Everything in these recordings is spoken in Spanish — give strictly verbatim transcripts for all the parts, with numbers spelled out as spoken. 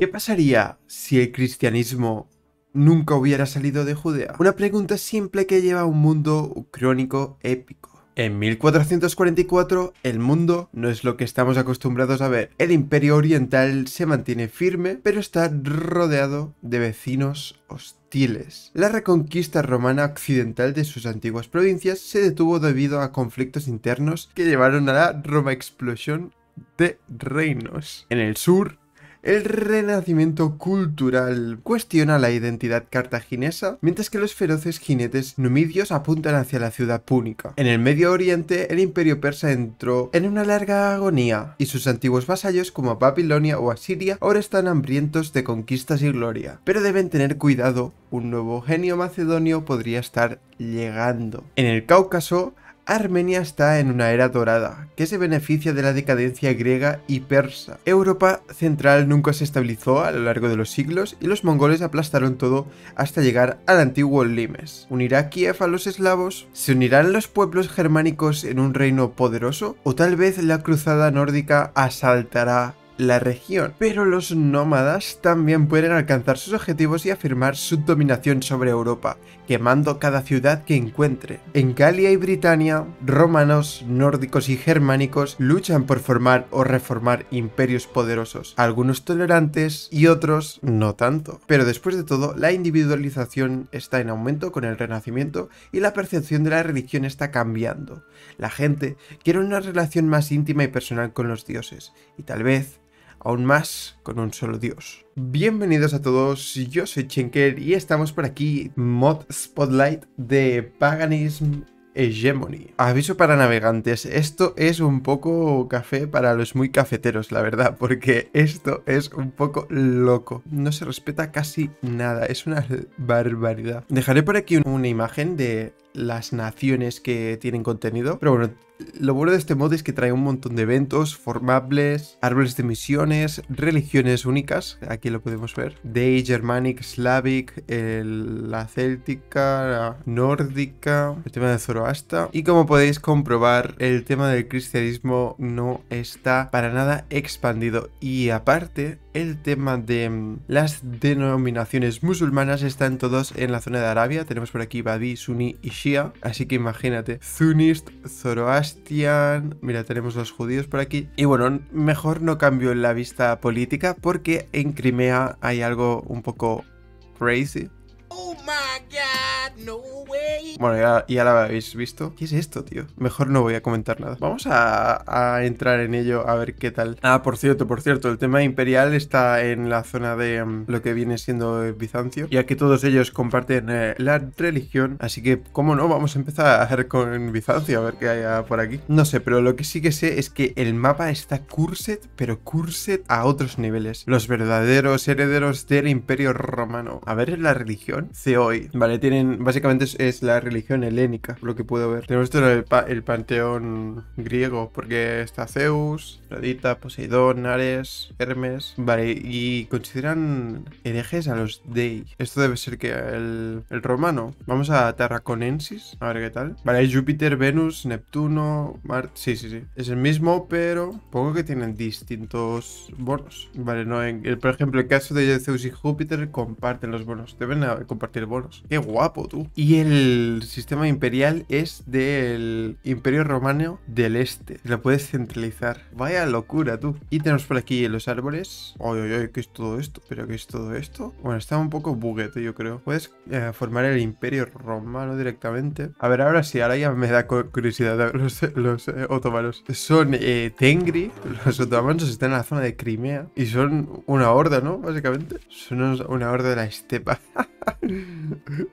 ¿Qué pasaría si el cristianismo nunca hubiera salido de Judea? Una pregunta simple que lleva a un mundo crónico épico. En mil cuatrocientos cuarenta y cuatro, el mundo no es lo que estamos acostumbrados a ver. El Imperio Oriental se mantiene firme, pero está rodeado de vecinos hostiles. La reconquista romana occidental de sus antiguas provincias se detuvo debido a conflictos internos que llevaron a la Roma Explosion de reinos. En el sur, el renacimiento cultural cuestiona la identidad cartaginesa, mientras que los feroces jinetes numidios apuntan hacia la ciudad púnica. En el Medio Oriente, el Imperio Persa entró en una larga agonía, y sus antiguos vasallos como Babilonia o Asiria ahora están hambrientos de conquistas y gloria. Pero deben tener cuidado, un nuevo genio macedonio podría estar llegando. En el Cáucaso, Armenia está en una era dorada, que se beneficia de la decadencia griega y persa. Europa central nunca se estabilizó a lo largo de los siglos y los mongoles aplastaron todo hasta llegar al antiguo Limes. ¿Unirá Kiev a los eslavos? ¿Se unirán los pueblos germánicos en un reino poderoso? ¿O tal vez la cruzada nórdica asaltará la región? Pero los nómadas también pueden alcanzar sus objetivos y afirmar su dominación sobre Europa, quemando cada ciudad que encuentre. En Galia y Britania, romanos, nórdicos y germánicos luchan por formar o reformar imperios poderosos, algunos tolerantes y otros no tanto. Pero después de todo, la individualización está en aumento con el Renacimiento y la percepción de la religión está cambiando. La gente quiere una relación más íntima y personal con los dioses, y tal vez aún más con un solo dios. Bienvenidos a todos, yo soy Xenkel y estamos por aquí, mod Spotlight de Paganism Hegemony. Aviso para navegantes, esto es un poco café para los muy cafeteros, la verdad, porque esto es un poco loco. No se respeta casi nada, es una barbaridad. Dejaré por aquí una imagen de las naciones que tienen contenido, pero bueno, lo bueno de este mod es que trae un montón de eventos formables, árboles de misiones, religiones únicas, aquí lo podemos ver, Dei, Germanic, Slavic, el, la céltica, la nórdica, el tema de Zoroasta, y como podéis comprobar, el tema del cristianismo no está para nada expandido, y aparte, el tema de las denominaciones musulmanas están todos en la zona de Arabia, tenemos por aquí Badi, Sunni y Shia, así que imagínate, Zunist, Zoroasta, mira, tenemos los judíos por aquí. Y bueno, mejor no cambio la vista política porque en Crimea hay algo un poco crazy. Oh my God, no way. Bueno, ya, ya lo habéis visto. ¿Qué es esto, tío? Mejor no voy a comentar nada. Vamos a, a entrar en ello a ver qué tal. Ah, por cierto, por cierto, el tema imperial está en la zona de um, lo que viene siendo Bizancio, ya que todos ellos comparten eh, la religión. Así que, ¿cómo no? Vamos a empezar con Bizancio, a ver qué hay por aquí. No sé, pero lo que sí que sé es que el mapa está cursed, pero cursed a otros niveles. Los verdaderos herederos del Imperio Romano. A ver, la religión. Zeoi. Vale, tienen, básicamente es la religión helénica, lo que puedo ver. Tenemos todo el, pa el panteón griego, porque está Zeus, Afrodita, Poseidón, Ares, Hermes. Vale, y consideran herejes a los Dei. Esto debe ser que el, el romano. Vamos a Tarraconensis, a ver qué tal. Vale, Júpiter, Venus, Neptuno, Marte. Sí, sí, sí. Es el mismo, pero supongo que tienen distintos bonos. Vale, no, en el, por ejemplo, el caso de Zeus y Júpiter comparten los bonos. Deben haber compartir bonos. ¡Qué guapo, tú! Y el sistema imperial es del Imperio Romano del Este. Lo puedes centralizar. ¡Vaya locura, tú! Y tenemos por aquí los árboles. ¡Oy, oy, oy! ¿Qué es todo esto? ¿Pero qué es todo esto? Bueno, está un poco buguete, yo creo. Puedes eh, formar el Imperio Romano directamente. A ver, ahora sí, ahora ya me da curiosidad los, los eh, otomanos. Son eh, Tengri. Los otomanos están en la zona de Crimea. Y son una horda, ¿no? Básicamente. Son una horda de la estepa.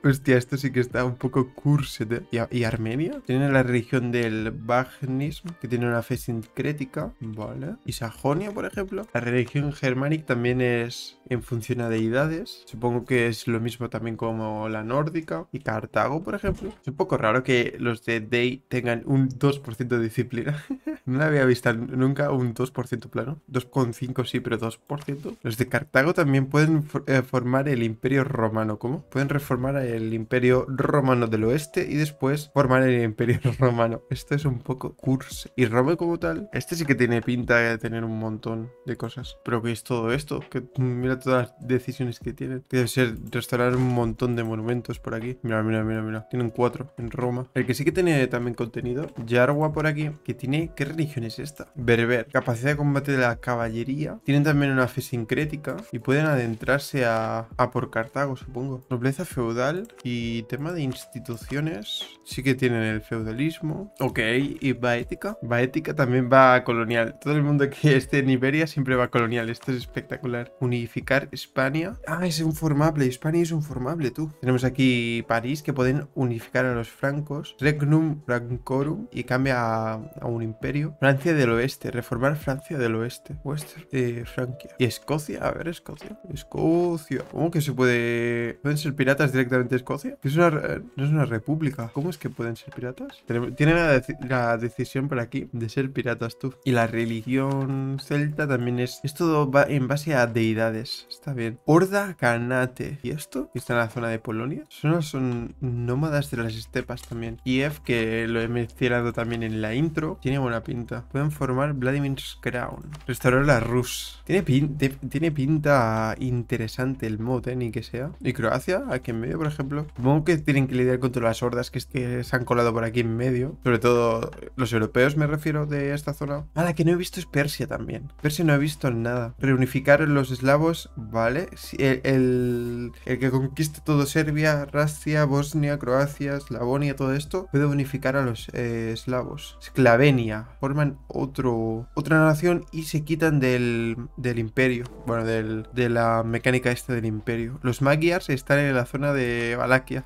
Hostia, esto sí que está un poco cursed. ¿Y, ¿Y Armenia? Tiene la religión del Vagnismo, que tiene una fe sincrética. Vale. Y Sajonia, por ejemplo. La religión germánica también es en función a deidades. Supongo que es lo mismo también como la nórdica. Y Cartago, por ejemplo. Es un poco raro que los de Dei tengan un dos por ciento de disciplina. No la había visto nunca un dos por ciento plano. dos coma cinco sí, pero dos por ciento. Los de Cartago también pueden for eh, formar el Imperio Romano. ¿Cómo? Pueden reformar el Imperio Romano del Oeste y después formar el Imperio Romano. Esto es un poco curse. Y Roma como tal, este sí que tiene pinta de tener un montón de cosas. Pero ¿qué es todo esto? Que mira todas las decisiones que tienen. Debe ser restaurar un montón de monumentos por aquí. Mira, mira, mira, mira. Tienen cuatro en Roma. El que sí que tiene también contenido. Yarwa por aquí. Que tiene... ¿Qué religión es esta? Berber. Capacidad de combate de la caballería. Tienen también una fe sincrética. Y pueden adentrarse a, a por Cartago, supongo. Nobleza feudal. Y tema de instituciones. Sí que tienen el feudalismo. Ok. Y Baética. Baética también va a colonial. Todo el mundo que esté en Iberia siempre va a colonial. Esto es espectacular. Unificar España. Ah, es un formable. España es un formable, tú. Tenemos aquí París, que pueden unificar a los francos. Regnum francorum. Y cambia a, a un imperio. Francia del oeste. Reformar Francia del oeste. Western. Eh, Francia. Y Escocia. A ver, Escocia. Escocia. ¿Cómo que se puede...? ¿Pueden ser piratas directamente a Escocia? Es una... No es una república. ¿Cómo es que pueden ser piratas? Tienen la, deci la decisión por aquí de ser piratas, tú. Y la religión celta también es... Es todo va en base a deidades. Está bien. Horda Canate. ¿Y esto? Está en la zona de Polonia. Son, son nómadas de las estepas también. Kiev, que lo he mencionado también en la intro. Tiene buena pinta. Pueden formar Vladimir's Crown. Restaurar la Rus. Tiene, pin tiene pinta interesante el mod, ¿eh? Ni que sea. Y Croacia, aquí en medio, por ejemplo. Supongo que tienen que lidiar contra las hordas que, que se han colado por aquí en medio. Sobre todo los europeos, me refiero, de esta zona. Ah, la que no he visto es Persia también. Persia no he visto nada. Reunificar los eslavos, vale. El, el, el que conquiste todo Serbia, Racia, Bosnia, Croacia, Slavonia, todo esto, puede unificar a los eh, eslavos. Esclavenia. Forman otro, otra nación y se quitan del, del imperio. Bueno, del, de la mecánica esta del imperio. Los magiars están en la zona de Valaquia.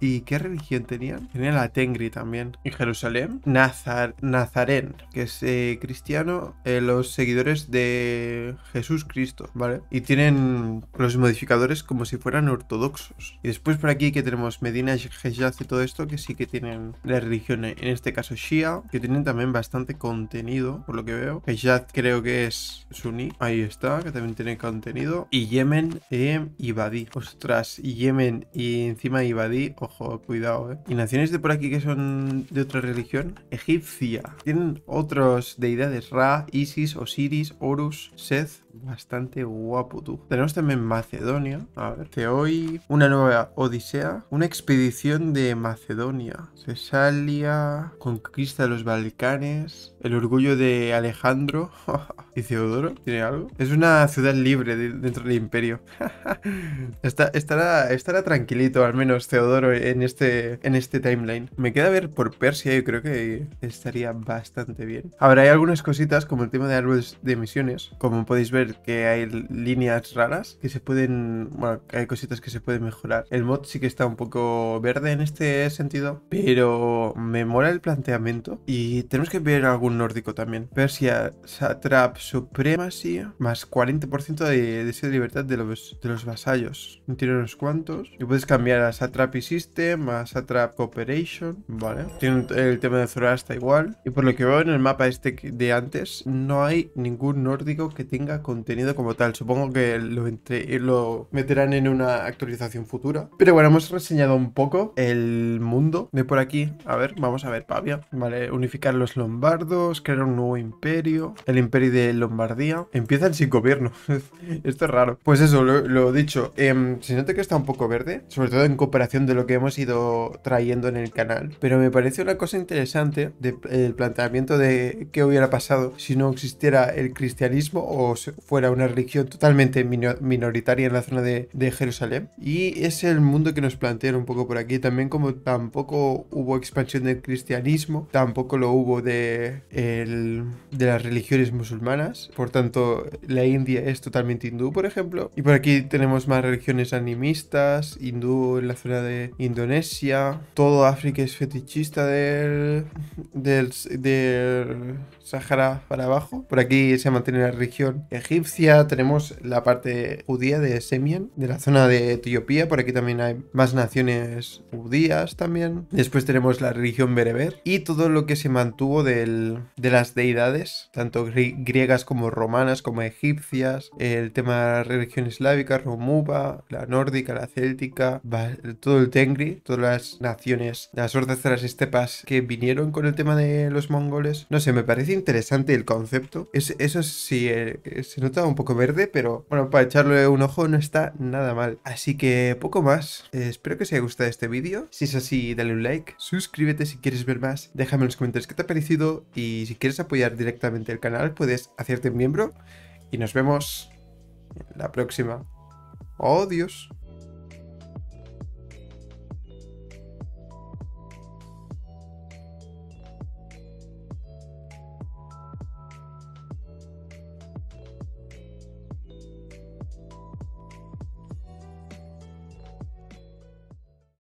¿Y qué religión tenían? Tenían la Tengri también. En Jerusalén, Nazar, Nazaren, que es eh, cristiano, eh, los seguidores de Jesús Cristo, ¿vale? Y tienen los modificadores como si fueran ortodoxos. Y después por aquí que tenemos Medina, Hejaz y todo esto, que sí que tienen la religión, en este caso Shia, que tienen también bastante contenido, por lo que veo. Hejaz creo que es Sunni, ahí está, que también tiene contenido. Y Yemen, eh, Ibadi. Ostras, Yemen y encima Ibadi... Ojo, cuidado, ¿eh? Y naciones de por aquí que son de otra religión. Egipcia. Tienen otros deidades. Ra, Isis, Osiris, Horus, Seth. Bastante guapo, tú. Tenemos también Macedonia. A ver, te hoy una nueva Odisea. Una expedición de Macedonia. Cesalia. Conquista de los Balcanes. El orgullo de Alejandro. ¿Y Teodoro? ¿Tiene algo? Es una ciudad libre de, dentro del imperio. Está, estará, estará tranquilito, al menos, Teodoro, en este, en este timeline. Me queda ver por Persia y creo que estaría bastante bien. Ahora, hay algunas cositas, como el tema de árboles de misiones. Como podéis ver, que hay líneas raras que se pueden... Bueno, hay cositas que se pueden mejorar. El mod sí que está un poco verde en este sentido, pero me mola el planteamiento. Y tenemos que ver algún nórdico también. Persia, Satrap, Supremacy, más cuarenta por ciento de deseo de libertad de los, de los vasallos. No tiene unos cuantos. Y puedes cambiar a Satrap y System, más Satrap Cooperation, vale. Tiene el tema de Zoroasta igual. Y por lo que veo en el mapa este de antes, no hay ningún nórdico que tenga contenido como tal. Supongo que lo, entre, lo meterán en una actualización futura. Pero bueno, hemos reseñado un poco el mundo de por aquí. A ver, vamos a ver Pavia. Vale, unificar los lombardos, crear un nuevo imperio, el imperio de Lombardía. Empiezan sin gobierno. Esto es raro. Pues eso, lo, lo dicho. Eh, se nota que está un poco verde, sobre todo en comparación de lo que hemos ido trayendo en el canal. Pero me parece una cosa interesante de, el planteamiento de qué hubiera pasado si no existiera el cristianismo o fuera una religión totalmente minoritaria en la zona de, de Jerusalén. Y es el mundo que nos plantean un poco por aquí. También como tampoco hubo expansión del cristianismo, tampoco lo hubo de, el, de las religiones musulmanas. Por tanto, la India es totalmente hindú, por ejemplo. Y por aquí tenemos más religiones animistas, hindú en la zona de Indonesia. Todo África es fetichista del, del, del Sahara para abajo. Por aquí se mantiene la religión egipcia, tenemos la parte judía de Semien, de la zona de Etiopía. Por aquí también hay más naciones judías también. Después tenemos la religión bereber y todo lo que se mantuvo del, de las deidades, tanto griegas griegas como romanas, como egipcias, el tema de la religión islámica, Romuva, la nórdica, la céltica, todo el Tengri, todas las naciones, las hordas de las estepas que vinieron con el tema de los mongoles. No sé, me parece interesante el concepto. Es, eso sí, eh, se nota un poco verde, pero bueno, para echarle un ojo no está nada mal. Así que poco más. Eh, espero que os haya gustado este vídeo. Si es así, dale un like, suscríbete si quieres ver más, déjame en los comentarios qué te ha parecido y si quieres apoyar directamente el canal puedes hacerte miembro y nos vemos en la próxima. ¡Adiós!